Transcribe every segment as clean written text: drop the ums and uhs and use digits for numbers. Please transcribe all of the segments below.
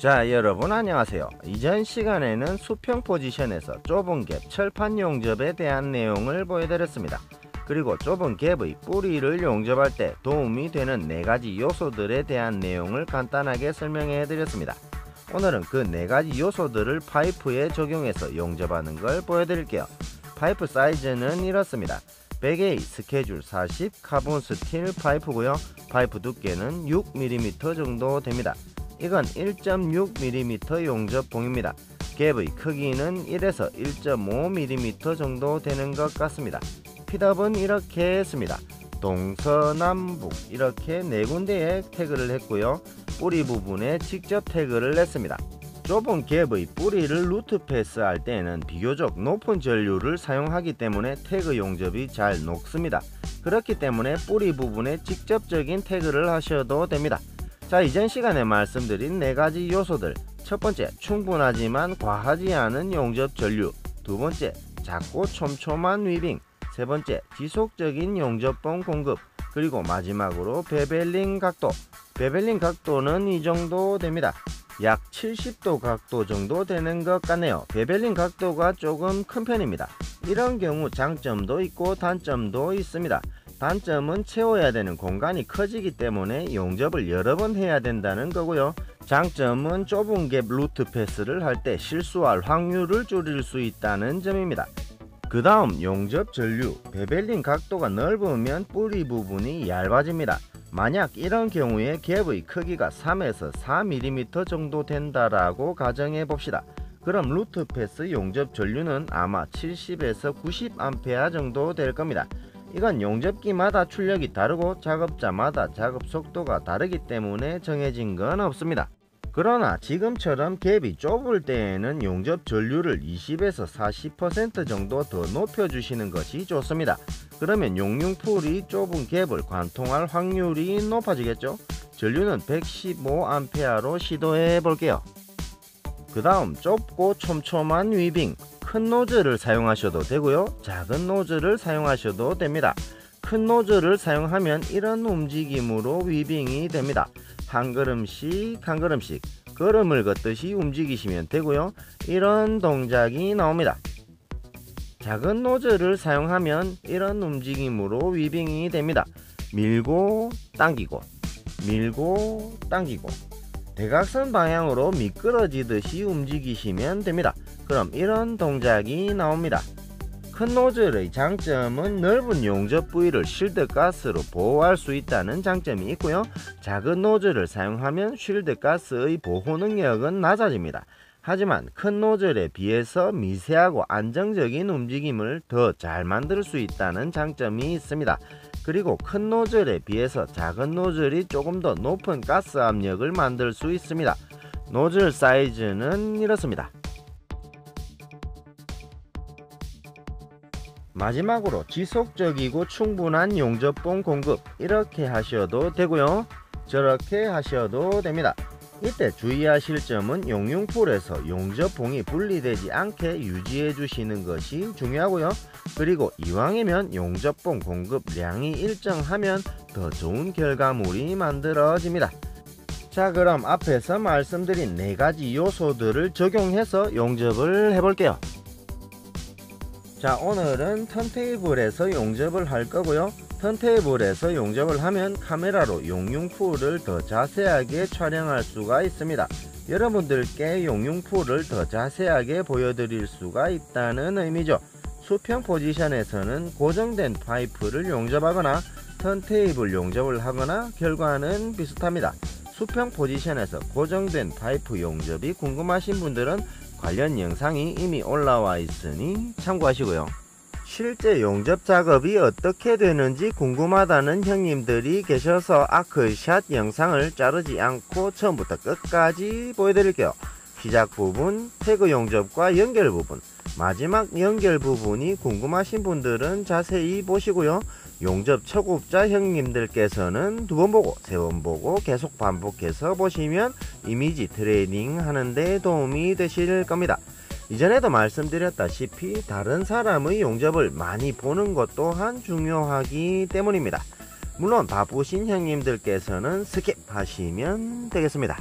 자, 여러분 안녕하세요. 이전 시간에는 수평 포지션에서 좁은 갭 철판 용접에 대한 내용을 보여드렸습니다. 그리고 좁은 갭의 뿌리를 용접할 때 도움이 되는 4가지 요소들에 대한 내용을 간단하게 설명해 드렸습니다. 오늘은 그 4가지 요소들을 파이프에 적용해서 용접하는 걸 보여드릴게요. 파이프 사이즈는 이렇습니다. 100A 스케줄 40 카본 스틸 파이프고요. 파이프 두께는 6mm 정도 됩니다. 이건 1.6mm 용접봉입니다. 갭의 크기는 1에서 1.5mm 정도 되는 것 같습니다. 핏업은 이렇게 했습니다. 동서남북 이렇게 4군데에 태그를 했고요. 뿌리 부분에 직접 태그를 했습니다. 좁은 갭의 뿌리를 루트 패스할 때에는 비교적 높은 전류를 사용하기 때문에 태그 용접이 잘 녹습니다. 그렇기 때문에 뿌리 부분에 직접적인 태그를 하셔도 됩니다. 자, 이전 시간에 말씀드린 4가지 요소들. 첫번째, 충분하지만 과하지 않은 용접 전류. 두번째, 작고 촘촘한 위빙. 세번째, 지속적인 용접봉 공급. 그리고 마지막으로 베벨링 각도. 베벨링 각도는 이 정도 됩니다. 약 70도 각도 정도 되는 것 같네요. 베벨링 각도가 조금 큰 편입니다. 이런 경우 장점도 있고 단점도 있습니다. 단점은 채워야 되는 공간이 커지기 때문에 용접을 여러 번 해야 된다는 거고요. 장점은 좁은 갭 루트 패스를 할 때 실수할 확률을 줄일 수 있다는 점입니다. 그 다음 용접 전류. 베벨링 각도가 넓으면 뿌리 부분이 얇아집니다. 만약 이런 경우에 갭의 크기가 3에서 4mm 정도 된다라고 가정해 봅시다. 그럼 루트 패스 용접 전류는 아마 70에서 90A 정도 될 겁니다. 이건 용접기마다 출력이 다르고 작업자마다 작업 속도가 다르기 때문에 정해진 건 없습니다. 그러나 지금처럼 갭이 좁을 때에는 용접 전류를 20에서 40% 정도 더 높여주시는 것이 좋습니다. 그러면 용융풀이 좁은 갭을 관통할 확률이 높아지겠죠? 전류는 115A로 시도해 볼게요. 그 다음 좁고 촘촘한 위빙. 큰 노즐을 사용하셔도 되고요. 작은 노즐을 사용하셔도 됩니다. 큰 노즐을 사용하면 이런 움직임으로 위빙이 됩니다. 한 걸음씩 한 걸음씩 걸음을 걷듯이 움직이시면 되고요. 이런 동작이 나옵니다. 작은 노즐을 사용하면 이런 움직임으로 위빙이 됩니다. 밀고 당기고 밀고 당기고 대각선 방향으로 미끄러지듯이 움직이시면 됩니다. 그럼 이런 동작이 나옵니다. 큰 노즐의 장점은 넓은 용접 부위를 실드가스로 보호할 수 있다는 장점이 있고요. 작은 노즐을 사용하면 실드가스의 보호 능력은 낮아집니다. 하지만 큰 노즐에 비해서 미세하고 안정적인 움직임을 더 잘 만들 수 있다는 장점이 있습니다. 그리고 큰 노즐에 비해서 작은 노즐이 조금 더 높은 가스 압력을 만들 수 있습니다. 노즐 사이즈는 이렇습니다. 마지막으로 지속적이고 충분한 용접봉 공급. 이렇게 하셔도 되고요. 저렇게 하셔도 됩니다. 이때 주의하실 점은 용융풀에서 용접봉이 분리되지 않게 유지해 주시는 것이 중요하고요. 그리고 이왕이면 용접봉 공급량이 일정하면 더 좋은 결과물이 만들어집니다. 자, 그럼 앞에서 말씀드린 4가지 요소들을 적용해서 용접을 해볼게요. 자, 오늘은 턴테이블에서 용접을 할 거고요. 턴테이블에서 용접을 하면 카메라로 용융풀을 더 자세하게 촬영할 수가 있습니다. 여러분들께 용융풀을 더 자세하게 보여드릴 수가 있다는 의미죠. 수평 포지션에서는 고정된 파이프를 용접하거나 턴테이블 용접을 하거나 결과는 비슷합니다. 수평 포지션에서 고정된 파이프 용접이 궁금하신 분들은 관련 영상이 이미 올라와 있으니 참고하시고요. 실제 용접 작업이 어떻게 되는지 궁금하다는 형님들이 계셔서 아크샷 영상을 자르지 않고 처음부터 끝까지 보여드릴게요. 시작 부분, 태그 용접과 연결 부분, 마지막 연결 부분이 궁금하신 분들은 자세히 보시고요. 용접 초급자 형님들께서는 2번 보고 3번 보고 계속 반복해서 보시면 이미지 트레이닝 하는데 도움이 되실 겁니다. 이전에도 말씀드렸다시피 다른 사람의 용접을 많이 보는 것 또한 중요하기 때문입니다. 물론 바쁘신 형님들께서는 스킵하시면 되겠습니다.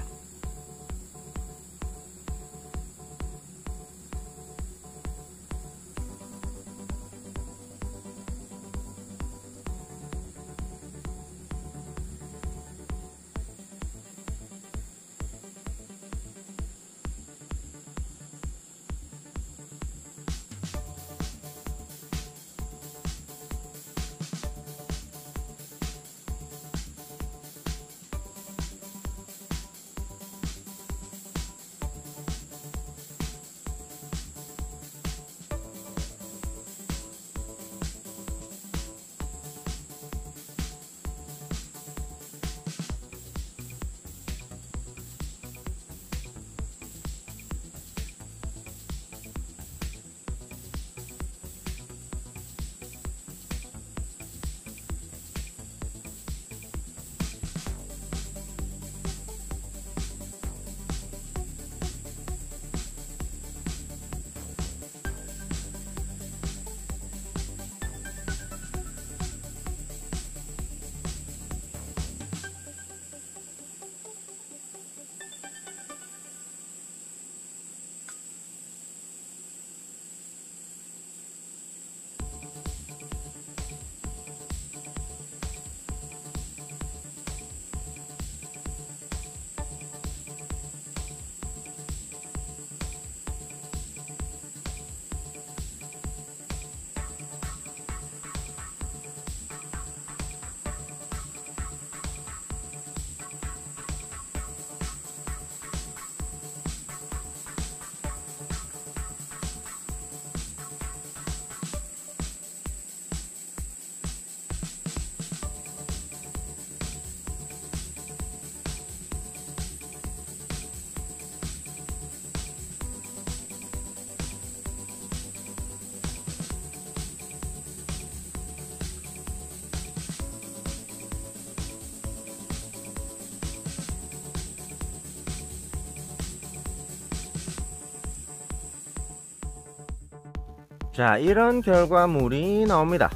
자, 이런 결과물이 나옵니다.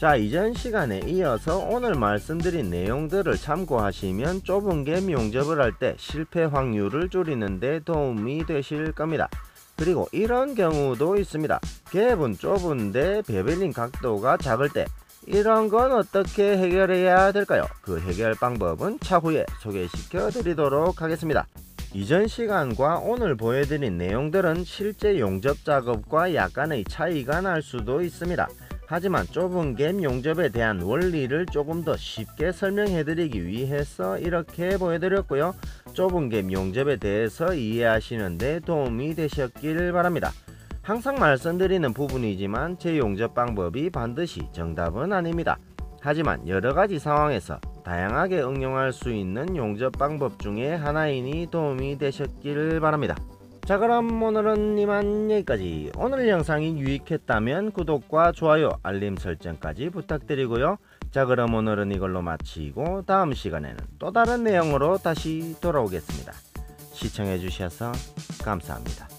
자, 이전 시간에 이어서 오늘 말씀드린 내용들을 참고하시면 좁은게 용접을 할 때 실패 확률을 줄이는 데 도움이 되실 겁니다. 그리고 이런 경우도 있습니다. 갭은 좁은데 베벨링 각도가 작을 때, 이런 건 어떻게 해결해야 될까요? 그 해결 방법은 차후에 소개시켜 드리도록 하겠습니다. 이전 시간과 오늘 보여드린 내용들은 실제 용접 작업과 약간의 차이가 날 수도 있습니다. 하지만 좁은 갭 용접에 대한 원리를 조금 더 쉽게 설명해 드리기 위해서 이렇게 보여드렸고요. 좁은 갭 용접에 대해서 이해하시는 데 도움이 되셨길 바랍니다. 항상 말씀드리는 부분이지만 제 용접 방법이 반드시 정답은 아닙니다. 하지만 여러가지 상황에서 다양하게 응용할 수 있는 용접 방법 중에 하나이니 도움이 되셨길 바랍니다. 자, 그럼 오늘은 이만 여기까지. 오늘 영상이 유익했다면 구독과 좋아요, 알림 설정까지 부탁드리고요. 자, 그럼 오늘은 이걸로 마치고 다음 시간에는 또 다른 내용으로 다시 돌아오겠습니다. 시청해주셔서 감사합니다.